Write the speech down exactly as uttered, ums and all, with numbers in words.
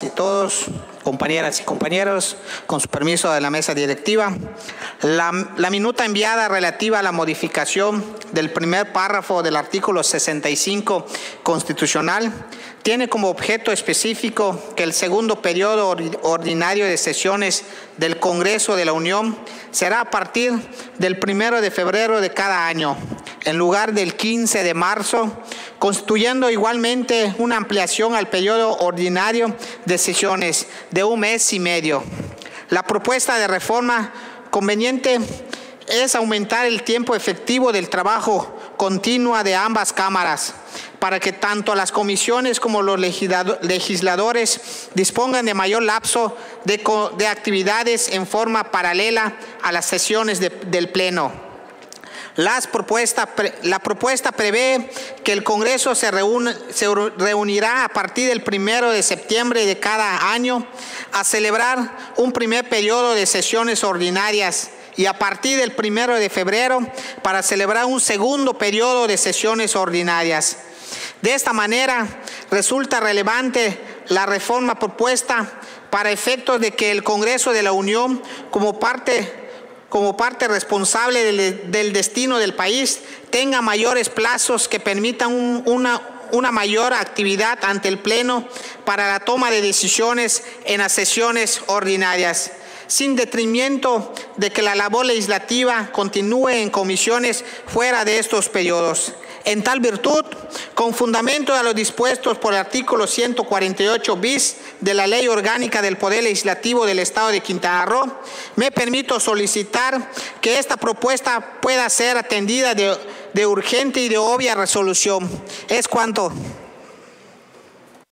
De todos, compañeras y compañeros, con su permiso de la mesa directiva, la, la minuta enviada relativa a la modificación del primer párrafo del artículo sesenta y cinco constitucional tiene como objeto específico que el segundo periodo ordinario de sesiones del Congreso de la Unión será a partir del primero de febrero de cada año, en lugar del quince de marzo, constituyendo igualmente una ampliación al periodo ordinario de sesiones de un mes y medio. La propuesta de reforma conveniente es aumentar el tiempo efectivo del trabajo continua de ambas cámaras, para que tanto las comisiones como los legisladores dispongan de mayor lapso de, de actividades en forma paralela a las sesiones de, del Pleno. Las propuesta, la propuesta prevé que el Congreso se, reúne, se reunirá a partir del primero de septiembre de cada año a celebrar un primer periodo de sesiones ordinarias y a partir del primero de febrero para celebrar un segundo periodo de sesiones ordinarias. De esta manera, resulta relevante la reforma propuesta para efectos de que el Congreso de la Unión, como parte como parte responsable del, del destino del país, tenga mayores plazos que permitan un, una, una mayor actividad ante el Pleno para la toma de decisiones en las sesiones ordinarias, sin detrimento de que la labor legislativa continúe en comisiones fuera de estos periodos. En tal virtud, con fundamento a los dispuestos por el artículo ciento cuarenta y ocho bis de la Ley Orgánica del Poder Legislativo del Estado de Quintana Roo, me permito solicitar que esta propuesta pueda ser atendida de, de urgente y de obvia resolución. Es cuanto.